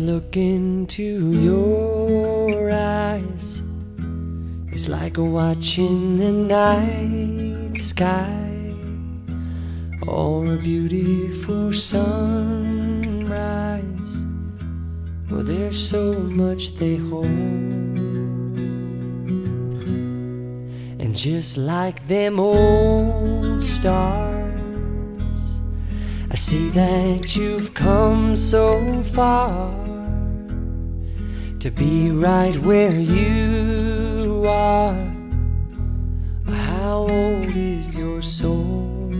Look into your eyes, it's like watching the night sky or a beautiful sunrise. Well, there's so much they hold, and just like them old stars, I see that you've come so far to be right where you are. How old is your soul?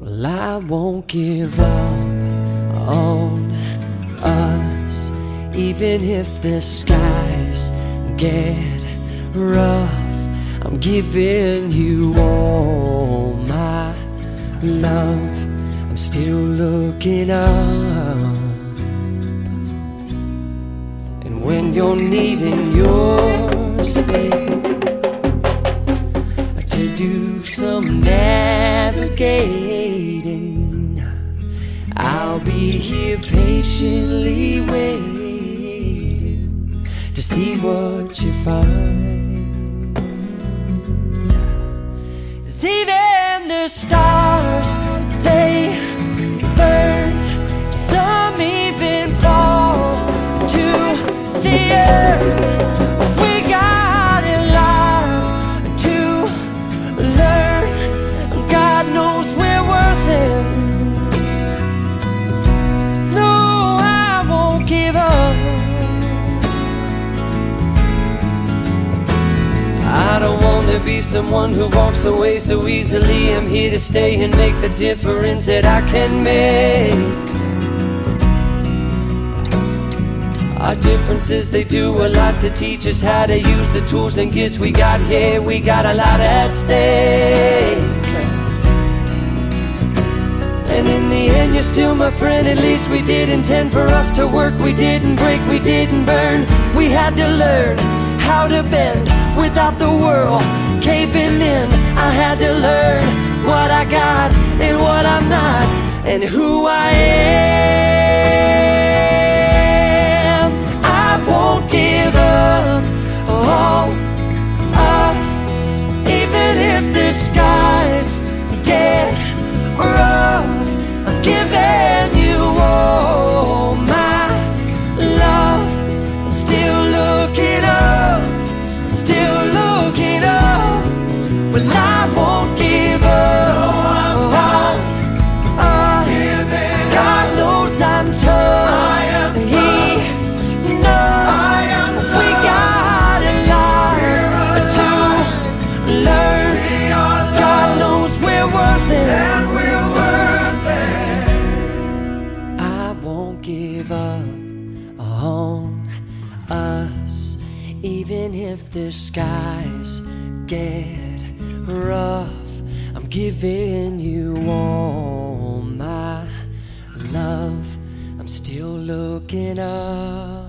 Well, I won't give up on us, even if the skies get rough. I'm giving you all my love, I'm still looking up. When you're needing your space to do some navigating, I'll be here patiently waiting to see what you find. 'Cause even the stars, they burn, some even fall to the earth. We got a lot to learn. God knows we're worth it. No, I won't give up. I don't want to be someone who walks away so easily. I'm here to stay and make the difference that I can make. Our differences, they do a lot to teach us how to use the tools and gifts we got here. We got a lot at stake, and in the end you're still my friend. At least we did intend for us to work. We didn't break, we didn't burn. We had to learn how to bend without the world caving in. I had to learn what I got and what I'm not and who I am. Won't give up on us, even if the skies get rough. I'm giving you all my love, I'm still looking up, I'm still looking up. Well, I won't give up on us. God knows I'm tough, He on us, even if the skies get rough. I'm giving you all my love, I'm still looking up.